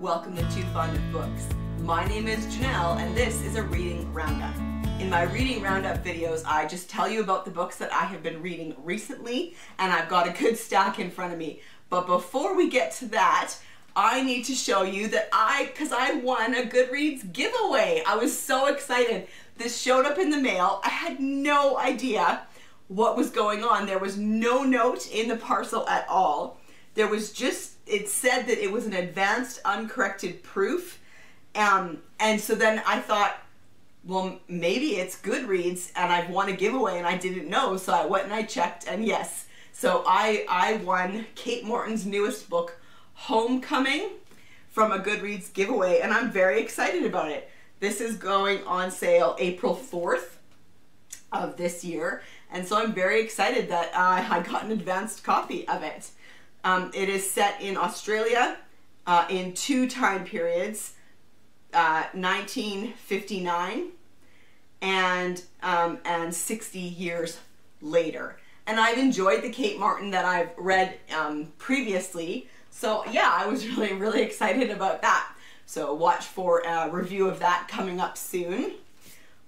Welcome to Too Fond of Books. My name is Janelle and this is a Reading Roundup. In my Reading Roundup videos, I just tell you about the books that I have been reading recently, and I've got a good stack in front of me. But before we get to that, I need to show you that because I won a Goodreads giveaway. I was so excited. This showed up in the mail. I had no idea what was going on. There was no note in the parcel at all. There was just, it said that it was an advanced uncorrected proof. And so then I thought, well, maybe it's Goodreads and I've won a giveaway and I didn't know. So I went and I checked, and yes. So I won Kate Morton's newest book, Homecoming, from a Goodreads giveaway, and I'm very excited about it. This is going on sale April 4th of this year, and so I'm very excited that I got an advanced copy of it. It is set in Australia in two time periods, 1959 and 60 years later. And I've enjoyed the Kate Morton that I've read previously. So yeah, I was really excited about that. So watch for a review of that coming up soon.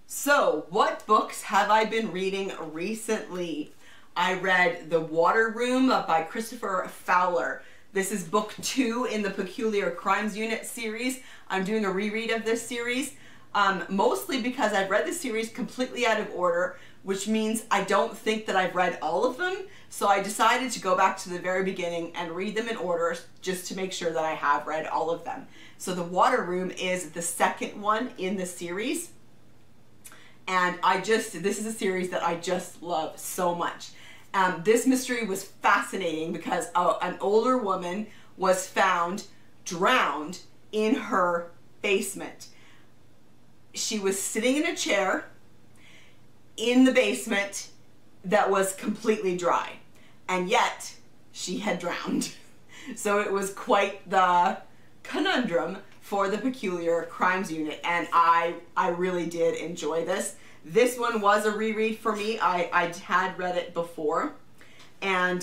So what books have I been reading recently? I read The Water Room by Christopher Fowler. This is book 2 in the Peculiar Crimes Unit series. I'm doing a reread of this series, mostly because I've read the series completely out of order, which means I don't think that I've read all of them. So I decided to go back to the very beginning and read them in order just to make sure that I have read all of them. So The Water Room is the second one in the series. And this is a series that I just love so much. This mystery was fascinating because an older woman was found drowned in her basement. She was sitting in a chair in the basement that was completely dry, and yet she had drowned. So it was quite the conundrum for the Peculiar Crimes Unit, and I really did enjoy this. This one was a reread for me. I had read it before, and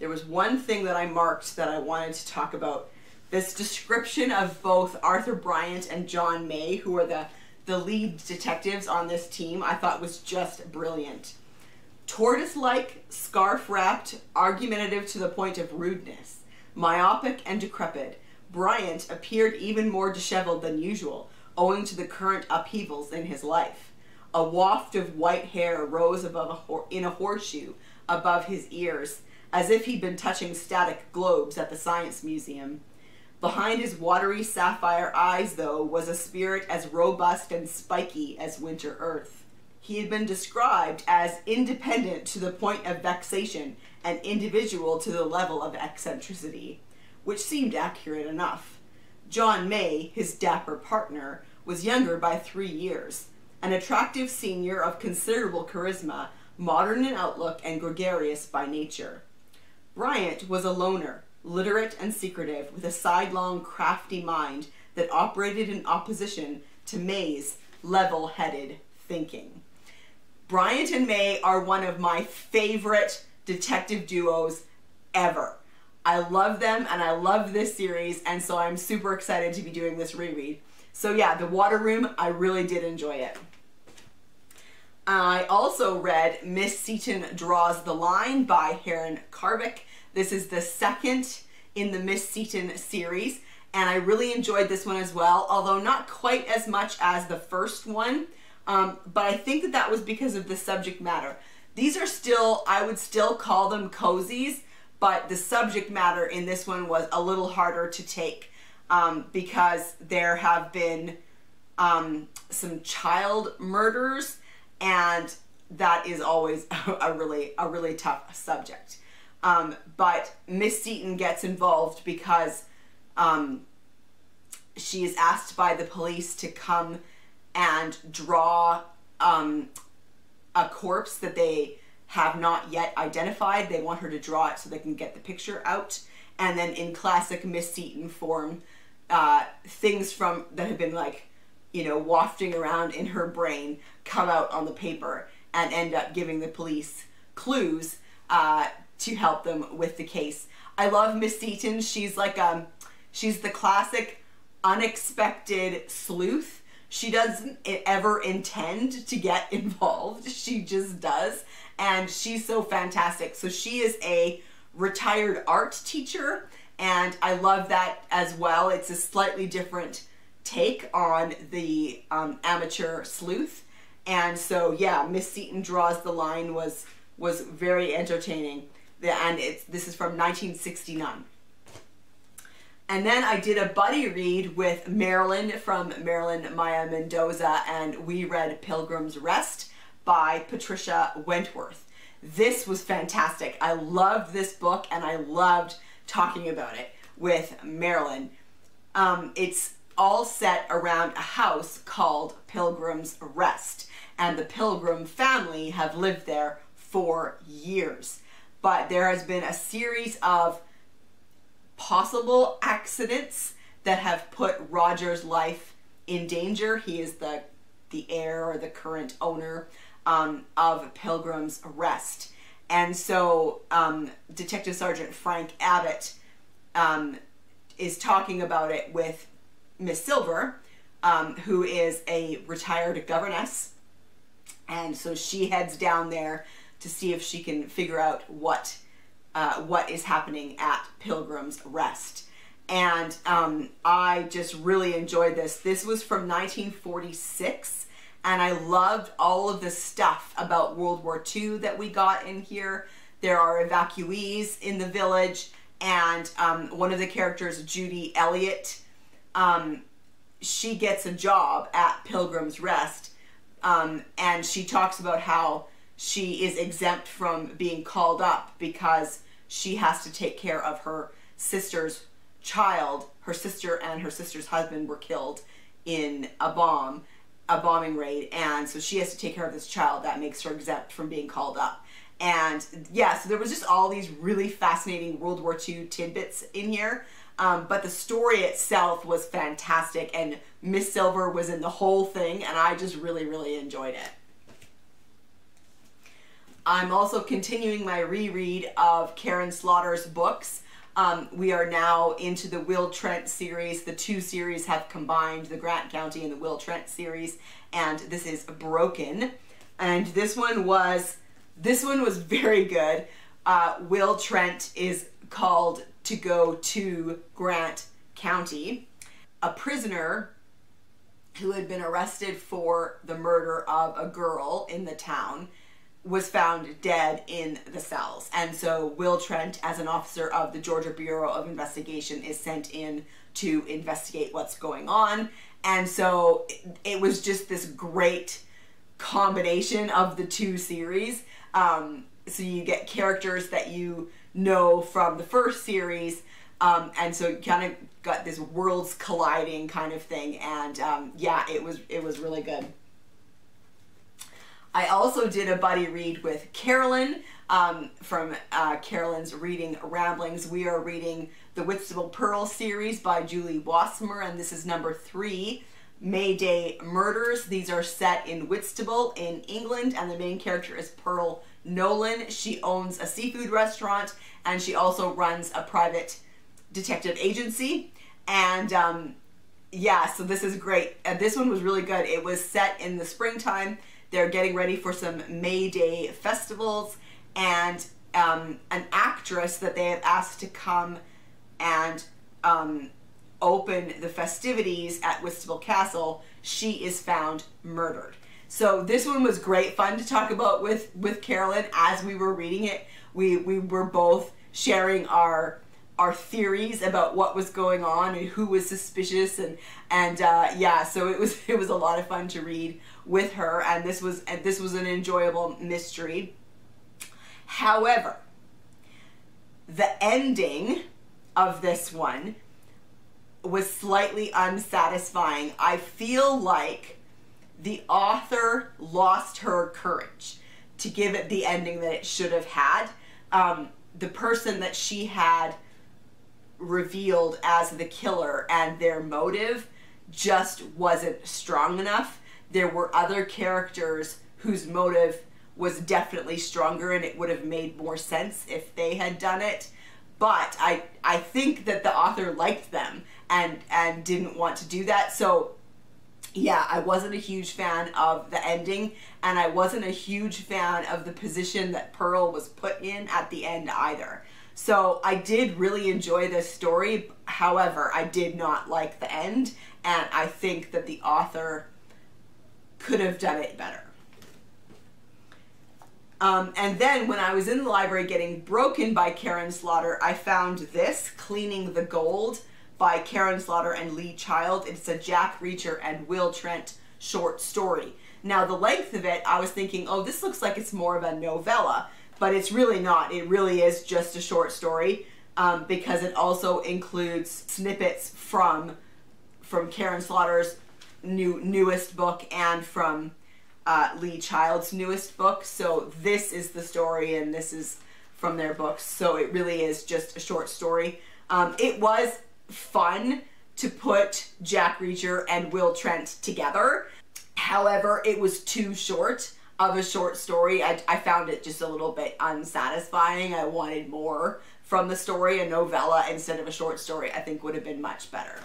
there was one thing that I marked that I wanted to talk about. This description of both Arthur Bryant and John May, who are the lead detectives on this team, I thought was just brilliant. Tortoise-like, scarf-wrapped, argumentative to the point of rudeness, myopic and decrepit, Bryant appeared even more disheveled than usual, owing to the current upheavals in his life. A waft of white hair rose above in a horseshoe above his ears, as if he'd been touching static globes at the Science Museum. Behind his watery sapphire eyes, though, was a spirit as robust and spiky as winter earth. He had been described as independent to the point of vexation and individual to the level of eccentricity, which seemed accurate enough. John May, his dapper partner, was younger by 3 years, an attractive senior of considerable charisma, modern in outlook and gregarious by nature. Bryant was a loner, literate and secretive, with a sidelong, crafty mind that operated in opposition to May's level-headed thinking. Bryant and May are one of my favorite detective duos ever. I love them and I love this series, and so I'm super excited to be doing this reread. So yeah, The Water Room, I really did enjoy it. I also read Miss Seeton Draws the Line by Heron Carvic. This is the second in the Miss Seeton series, and I really enjoyed this one as well, although not quite as much as the first one, but I think that was because of the subject matter. These are still, I would still call them cozies, but the subject matter in this one was a little harder to take because there have been some child murders, and that is always a really tough subject. But Miss Seeton gets involved because she is asked by the police to come and draw a corpse that they have not yet identified. They want her to draw it so they can get the picture out. And then in classic Miss Seeton form, things that have been wafting around in her brain come out on the paper and end up giving the police clues to help them with the case. I love Miss Seeton. She's like She's the classic unexpected sleuth. She doesn't ever intend to get involved. She just does. And she's so fantastic. So she is a retired art teacher. And I love that as well. It's a slightly different take on the amateur sleuth. And so, yeah, Miss Seeton Draws the Line was very entertaining. And this is from 1969. And then I did a buddy read with Marilyn from Marilyn Maya Mendoza, and we read Pilgrim's Rest by Patricia Wentworth. This was fantastic. I loved this book, and I loved talking about it with Marilyn. It's all set around a house called Pilgrim's Rest, and the Pilgrim family have lived there for years. But there has been a series of possible accidents that have put Roger's life in danger. He is the heir or the current owner of Pilgrim's Rest. And so Detective Sergeant Frank Abbott is talking about it with Miss Silver, who is a retired governess. And so she heads down there to see if she can figure out what is happening at Pilgrim's Rest. And I just really enjoyed this. This was from 1946, and I loved all of the stuff about World War II that we got in here. There are evacuees in the village, and one of the characters, Judy Elliott, she gets a job at Pilgrim's Rest, and she talks about how she is exempt from being called up because she has to take care of her sister's child. Her sister and her sister's husband were killed in a bombing raid, and so she has to take care of this child. That makes her exempt from being called up. And yeah, so there was just all these really fascinating World War II tidbits in here, but the story itself was fantastic, and Miss Silver was in the whole thing, and I just really, really enjoyed it. I'm also continuing my reread of Karin Slaughter's books. We are now into the Will Trent series. The two series have combined, the Grant County and the Will Trent series, and this is Broken. And this one was very good. Will Trent is called to go to Grant County. A prisoner who had been arrested for the murder of a girl in the town was found dead in the cells. And so Will Trent, as an officer of the Georgia Bureau of Investigation, is sent in to investigate what's going on. And so it was just this great combination of the two series. So you get characters that you know from the first series, and so it kind of got this worlds colliding kind of thing. And yeah, it was really good. I also did a buddy read with Carolyn from Carolyn's Reading Ramblings. We are reading the Whitstable Pearl series by Julie Wassmer, and this is number 3, May Day Murders. These are set in Whitstable in England, and the main character is Pearl Nolan. She owns a seafood restaurant, and she also runs a private detective agency. And yeah, so this is great. This one was really good. It was set in the springtime. They're getting ready for some May Day festivals, and an actress that they have asked to come and open the festivities at Whitstable Castle, she is found murdered. So this one was great fun to talk about with Carolyn. As we were reading it, we were both sharing our theories about what was going on and who was suspicious, and yeah, so it was a lot of fun to read with her, and this was an enjoyable mystery. However, the ending of this one was slightly unsatisfying. I feel like the author lost her courage to give it the ending that it should have had. The person that she had revealed as the killer and their motive just wasn't strong enough. There were other characters whose motive was definitely stronger, and it would have made more sense if they had done it. But I think that the author liked them, and didn't want to do that. So yeah, I wasn't a huge fan of the ending, and I wasn't a huge fan of the position that Pearl was put in at the end either. So I did really enjoy this story. However, I did not like the end, and I think that the author could have done it better. And then when I was in the library getting Broken by Karin Slaughter, I found this, Cleaning the Gold by Karin Slaughter and Lee Child. It's a Jack Reacher and Will Trent short story. Now the length of it, I was thinking, oh, this looks like it's more of a novella, but it's really not. It really is just a short story, because it also includes snippets from Karin Slaughter's newest book and from Lee Child's newest book. So this is the story and this is from their books. So it really is just a short story. It was fun to put Jack Reacher and Will Trent together. However, it was too short of a short story. I found it just a little bit unsatisfying. I wanted more from the story. A novella instead of a short story I think would have been much better.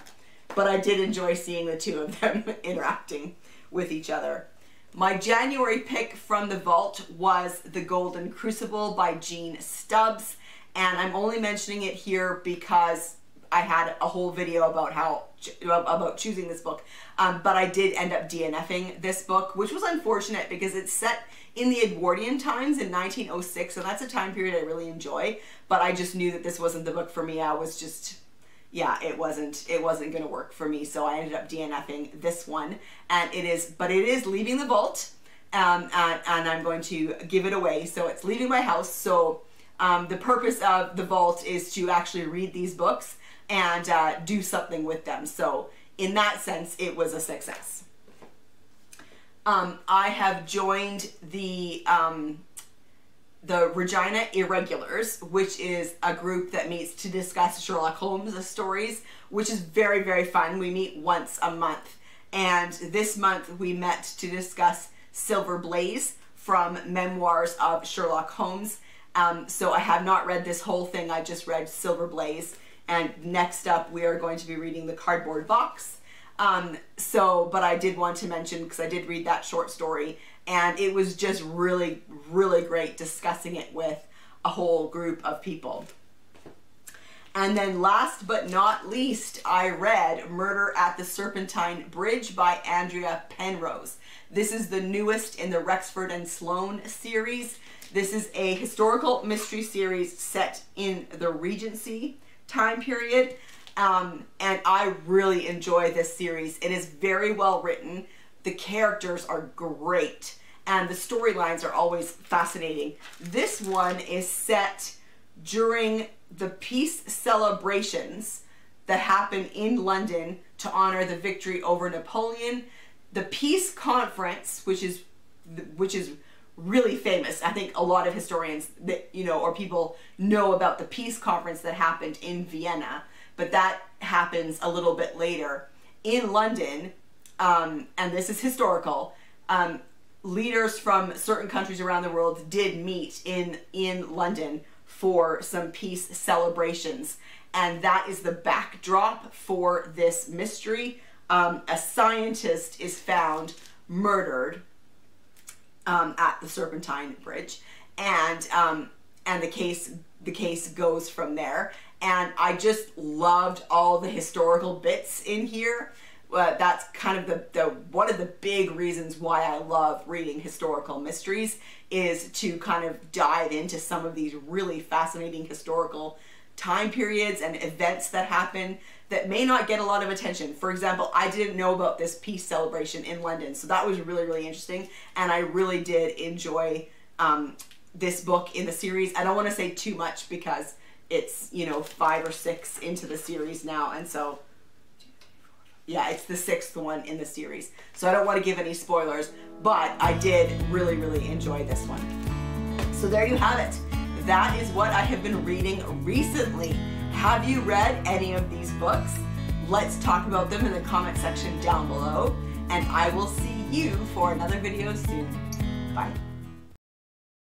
But I did enjoy seeing the two of them interacting with each other. My January pick from the vault was The Golden Crucible by Jean Stubbs. And I'm only mentioning it here because I had a whole video about choosing this book, but I did end up DNFing this book, which was unfortunate because it's set in the Edwardian times in 1906, and that's a time period I really enjoy. But I just knew that this wasn't the book for me. I was just, yeah, it wasn't going to work for me, so I ended up DNFing this one. And it is leaving the vault, and I'm going to give it away. So it's leaving my house. So the purpose of the vault is to actually read these books and do something with them. So in that sense, it was a success. I have joined the Regina Irregulars, which is a group that meets to discuss Sherlock Holmes' stories, which is very, very fun. We meet once a month. And this month we met to discuss Silver Blaze from Memoirs of Sherlock Holmes. So I have not read this whole thing. I just read Silver Blaze. And next up, we are going to be reading The Cardboard Box. But I did want to mention, because I did read that short story, and it was just really, really great discussing it with a whole group of people. And then last but not least, I read Murder at the Serpentine Bridge by Andrea Penrose. This is the newest in the Rexford and Sloan series. This is a historical mystery series set in the Regency time period, and I really enjoy this series. It is very well written. The characters are great, and the storylines are always fascinating. This one is set during the peace celebrations that happen in London to honor the victory over Napoleon. The Peace Conference, which is really famous. I think a lot of historians that, you know, or people know about the peace conference that happened in Vienna, but that happens a little bit later in London. And this is historical. Leaders from certain countries around the world did meet in London for some peace celebrations. And that is the backdrop for this mystery. A scientist is found murdered at the Serpentine Bridge, and the case goes from there. And I just loved all the historical bits in here. That's kind of one of the big reasons why I love reading historical mysteries, is to kind of dive into some of these really fascinating historical time periods and events that happen that may not get a lot of attention. For example, I didn't know about this peace celebration in London, so that was really, really interesting, and I really did enjoy this book in the series. I don't want to say too much because it's, you know, 5 or 6 into the series now, and so yeah, it's the 6th one in the series. So I don't want to give any spoilers, but I did really, really enjoy this one. So there you have it. That is what I have been reading recently. Have you read any of these books? Let's talk about them in the comment section down below, and I will see you for another video soon. Bye.